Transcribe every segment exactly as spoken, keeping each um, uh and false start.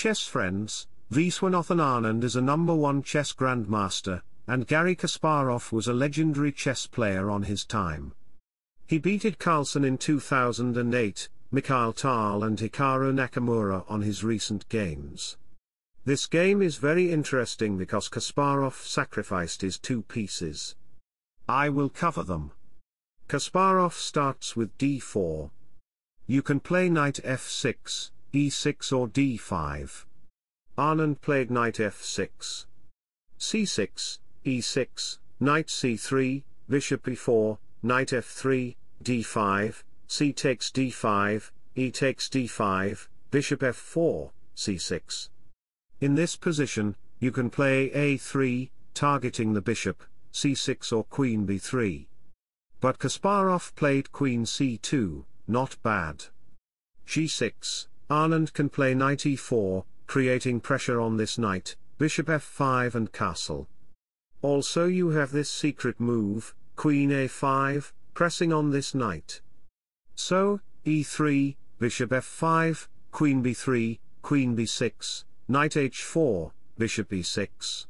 Chess friends, Viswanathan Anand is a number one chess grandmaster, and Garry Kasparov was a legendary chess player on his time. He beated Carlsen in two thousand eight, Mikhail Tal and Hikaru Nakamura on his recent games. This game is very interesting because Kasparov sacrificed his two pieces. I will cover them. Kasparov starts with d four. You can play knight f six, e six or d five. Anand played knight f six. c six, e six, knight c three, bishop e four, knight f three, d five, c takes d five, e takes d five, bishop f four, c six. In this position, you can play a three, targeting the bishop, c six or queen b three. But Kasparov played queen c two, not bad. g six, Anand can play knight e four, creating pressure on this knight, bishop f five and castle. Also you have this secret move, queen a five, pressing on this knight. So, e three, bishop f five, queen b three, queen b six, knight h four, bishop e six.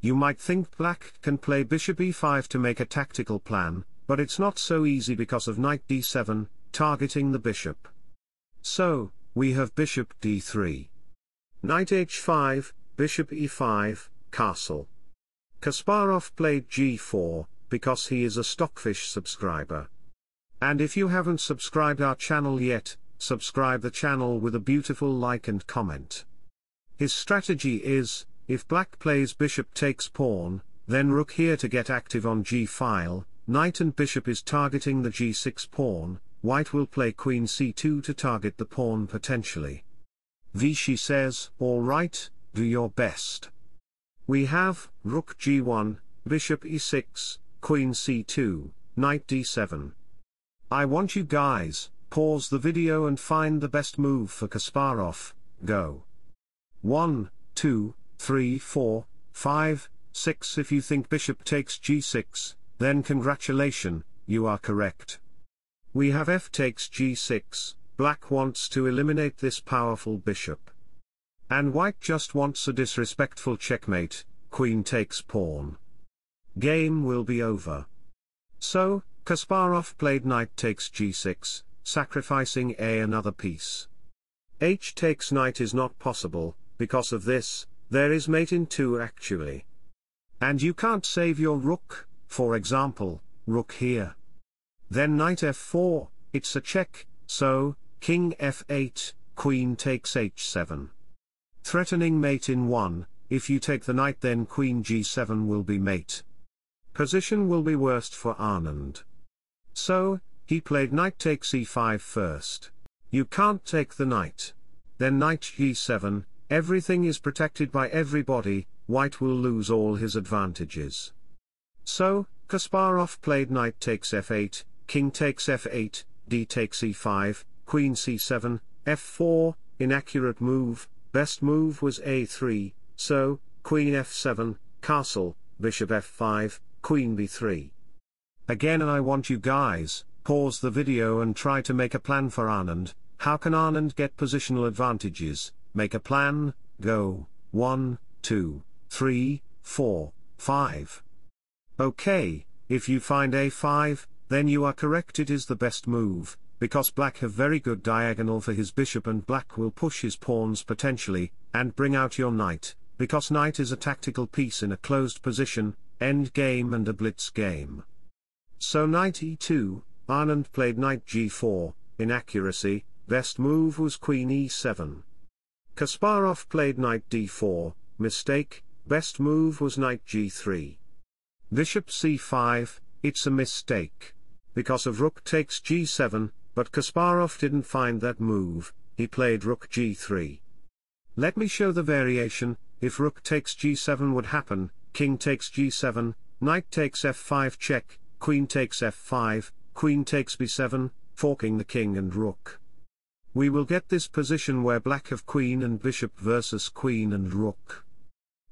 You might think black can play bishop e five to make a tactical plan, but it's not so easy because of knight d seven, targeting the bishop. So, we have bishop d three. Knight h five, bishop e five, castle. Kasparov played g four, because he is a Stockfish subscriber. And if you haven't subscribed our channel yet, subscribe the channel with a beautiful like and comment. His strategy is, if black plays bishop takes pawn, then rook here to get active on g-file, knight and bishop is targeting the g six pawn, white will play queen c two to target the pawn potentially. Vishy says, alright, do your best. We have, rook g one, bishop e six, queen c two, knight d seven. I want you guys, pause the video and find the best move for Kasparov, go. one, two, three, four, five, six If you think bishop takes g six, then congratulations, you are correct. We have f takes g six, black wants to eliminate this powerful bishop. And white just wants a disrespectful checkmate, queen takes pawn. Game will be over. So, Kasparov played knight takes g six, sacrificing a another piece. H takes knight is not possible, because of this, there is mate in two actually. And you can't save your rook, for example, rook here. Then knight f four, it's a check, so, king f eight, queen takes h seven. Threatening mate in one, if you take the knight then queen g seven will be mate. Position will be worst for Anand. So, he played knight takes e five first. You can't take the knight. Then knight g seven, everything is protected by everybody, white will lose all his advantages. So, Kasparov played knight takes f eight, king takes f eight, d takes e five, queen c seven, f four, inaccurate move, best move was a three, so, queen f seven, castle, bishop f five, queen b three. Again I want you guys, pause the video and try to make a plan for Anand. How can Anand get positional advantages? Make a plan, go, one, two, three, four, five. Okay, if you find a five, then you are correct, it is the best move, because black have very good diagonal for his bishop and black will push his pawns potentially, and bring out your knight, because knight is a tactical piece in a closed position, end game and a blitz game. So knight e two, Anand played knight g four, inaccuracy, best move was queen e seven. Kasparov played knight d four, mistake, best move was knight g three. Bishop c five, it's a mistake. Because of rook takes g seven, but Kasparov didn't find that move, he played rook g three. Let me show the variation, if rook takes g seven would happen, king takes g seven, knight takes f five check, queen takes f five, queen takes b seven, forking the king and rook. We will get this position where black have queen and bishop versus queen and rook.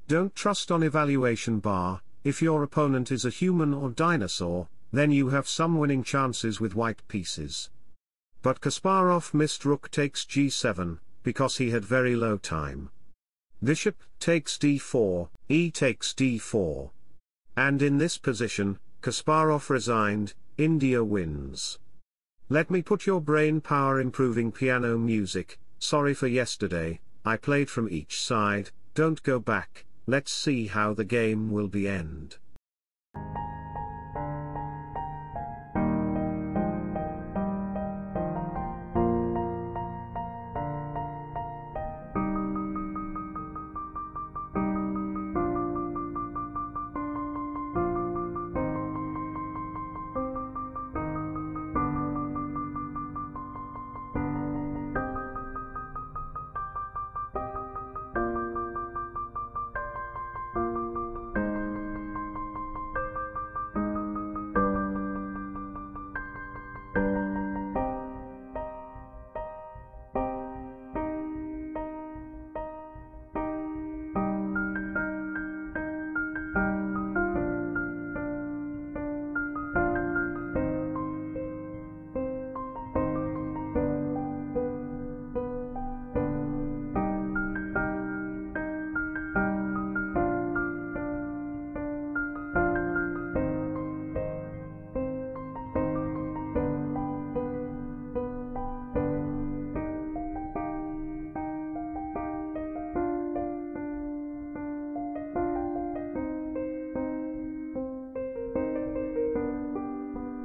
Don't trust on evaluation bar, if your opponent is a human or dinosaur, then you have some winning chances with white pieces. But Kasparov missed rook takes g seven, because he had very low time. Bishop takes d four, e takes d four. And in this position, Kasparov resigned, India wins. Let me put your brain power improving piano music, sorry for yesterday, I played from each side, don't go back, let's see how the game will be end.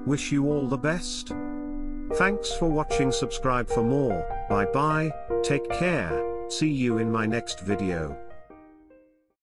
Wish you all the best. Thanks for watching. Subscribe for more. Bye bye. Take care. See you in my next video.